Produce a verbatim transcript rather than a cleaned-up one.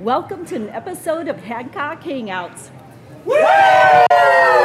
Welcome to an episode of Hancock Hangouts. Woo!